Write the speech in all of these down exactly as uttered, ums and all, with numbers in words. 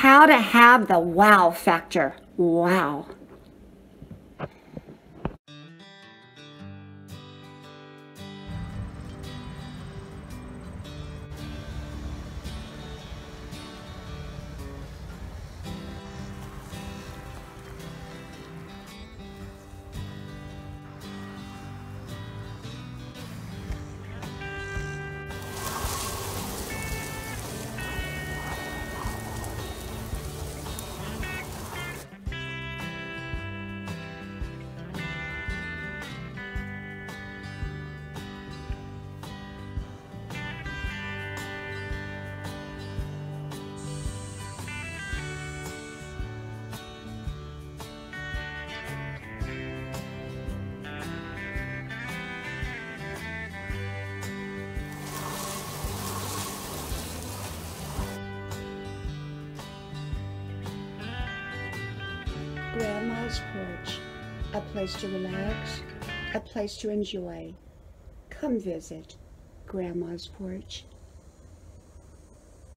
how to have the wow factor. Wow. Grandma's porch, a place to relax, a place to enjoy. Come visit Grandma's porch.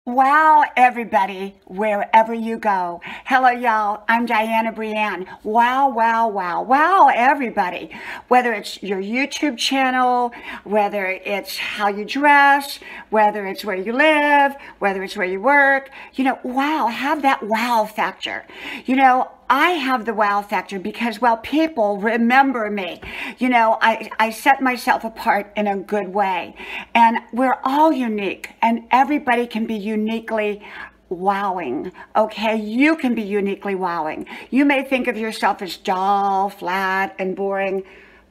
Wow, everybody, wherever you go. Hello, y'all. I'm Dianna Brianne. Wow, wow, wow, wow, everybody. Whether it's your YouTube channel, whether it's how you dress, whether it's where you live, whether it's where you work, you know, wow, have that wow factor. You know, I have the wow factor because, well, people remember me. You know, I, I set myself apart in a good way. And we're all unique, and everybody can be uniquely wowing, okay? You can be uniquely wowing. You may think of yourself as dull, flat, and boring,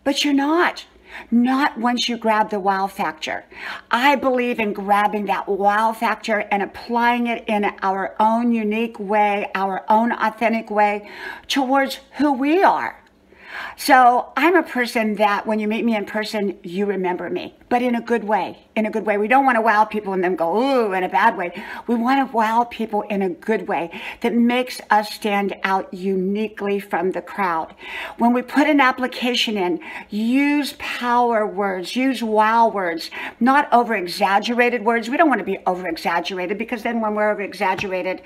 but you're not. Not once you grab the wow factor. I believe in grabbing that wow factor and applying it in our own unique way, our own authentic way towards who we are. So I'm a person that when you meet me in person, you remember me, but in a good way, in a good way. We don't want to wow people and then go, ooh, in a bad way. We want to wow people in a good way that makes us stand out uniquely from the crowd. When we put an application in, use power words, use wow words, not over-exaggerated words. We don't want to be over-exaggerated because then when we're over-exaggerated,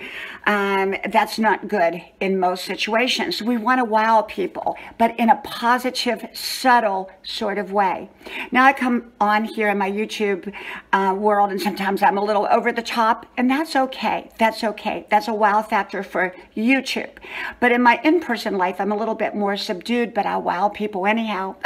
um, that's not good in most situations. We want to wow people, but in a positive, subtle sort of way. Now I come on here in my YouTube uh, world and sometimes I'm a little over the top, and that's okay, that's okay. That's a wow factor for YouTube. But in my in-person life, I'm a little bit more subdued, but I wow people anyhow.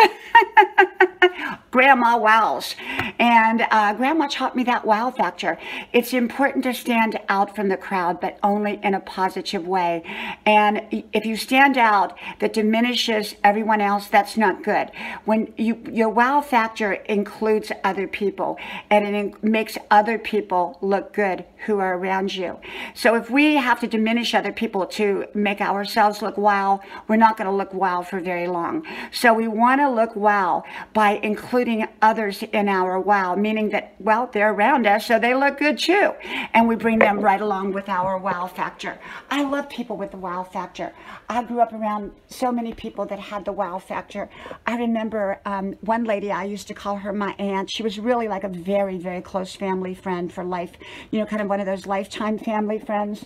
Grandma wows. And uh, Grandma taught me that wow factor. It's important to stand out from the crowd, but only in a positive way. And if you stand out, that diminishes everyone else, that's not good. When you, your wow factor includes other people, and it in, makes other people look good who are around you. So if we have to diminish other people to make ourselves look wow, we're not going to look wow for very long. So we want to look wow by including others in our wow, meaning that, well, they're around us, so they look good too. And we bring them right along with our wow factor. I love people with the wow factor. I grew up around so many people that had the wow factor. I remember um, one lady, I used to call her my aunt. She was really like a very, very close family friend for life, you know, kind of one of those lifetime family friends.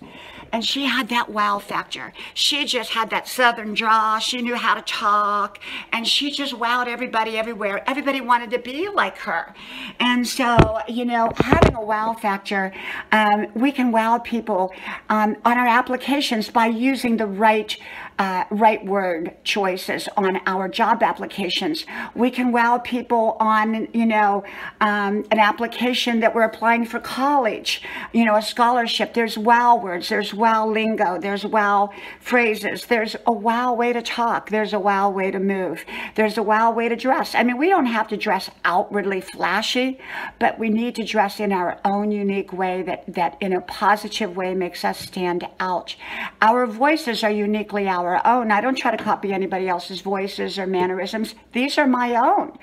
And she had that wow factor. She just had that southern drawl. She knew how to talk, and she just wowed everybody everywhere. Everybody wanted to be like her. And so, you know, having a wow factor, um, we can wow people um, on our applications by using the right uh, right word choices on our job applications. We can wow people on, you know, um, an application that we're applying for college, you know, a scholarship. There's wow words, there's wow lingo, there's wow phrases, there's a wow way to talk, there's a wow way to move, there's a wow way to dress. I mean, we don't have to dress outwardly flashy, but we need to dress in our own unique way that, that in a positive way makes us stand out. Our voices are uniquely our own. I don't try to copy anybody else's voices or mannerisms. These are my own.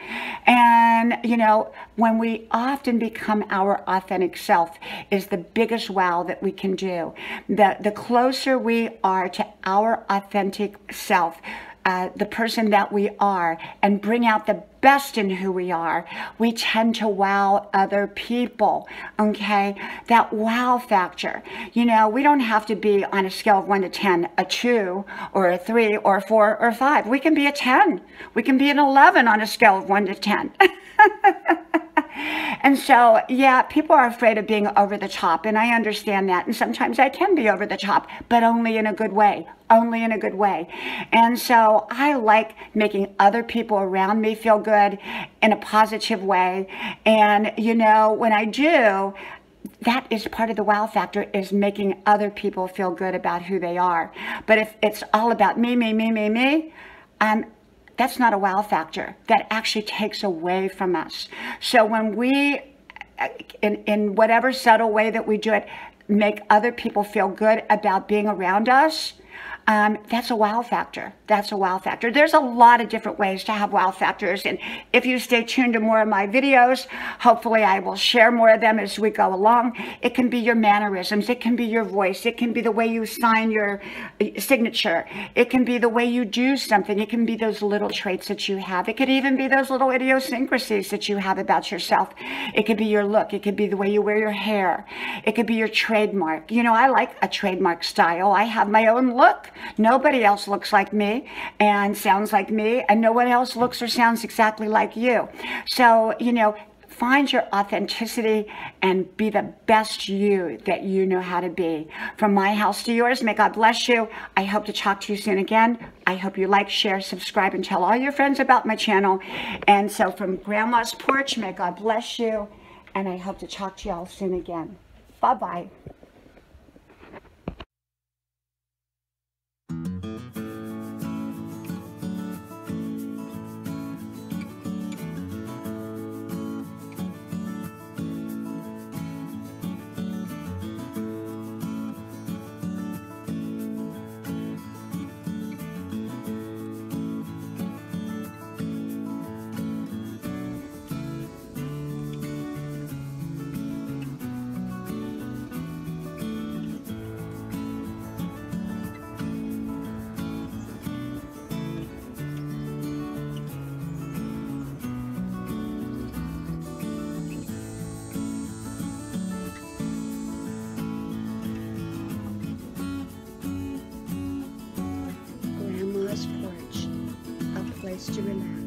And, you know, when we often become our authentic self is the biggest wow that we can do. The, the closer we are to our authentic self, uh, the person that we are, and bring out the best in who we are, we tend to wow other people, okay? That wow factor. You know, we don't have to be on a scale of one to ten, a two or a three or a four or a five. We can be a ten. We can be an eleven on a scale of one to ten. And so, yeah, people are afraid of being over the top, and I understand that. And sometimes I can be over the top, but only in a good way, only in a good way. And so I like making other people around me feel good in a positive way. And, you know, when I do, that is part of the wow factor, is making other people feel good about who they are. But if it's all about me, me, me, me, me, I'm that's not a wow factor. That actually takes away from us. So when we, in, in whatever subtle way that we do it, make other people feel good about being around us, um, that's a wow factor. That's a wow factor. There's a lot of different ways to have wow factors. And if you stay tuned to more of my videos, hopefully I will share more of them as we go along. It can be your mannerisms. It can be your voice. It can be the way you sign your signature. It can be the way you do something. It can be those little traits that you have. It could even be those little idiosyncrasies that you have about yourself. It could be your look. It could be the way you wear your hair. It could be your trademark. You know, I like a trademark style. I have my own look. Nobody else looks like me and sounds like me, and no one else looks or sounds exactly like you. So, you know, find your authenticity and be the best you that you know how to be. From my house to yours, may God bless you. I hope to talk to you soon again. I hope you like, share, subscribe, and tell all your friends about my channel. And so from Grandma's Porch, may God bless you, and I hope to talk to you all soon again. Bye-bye. To relax.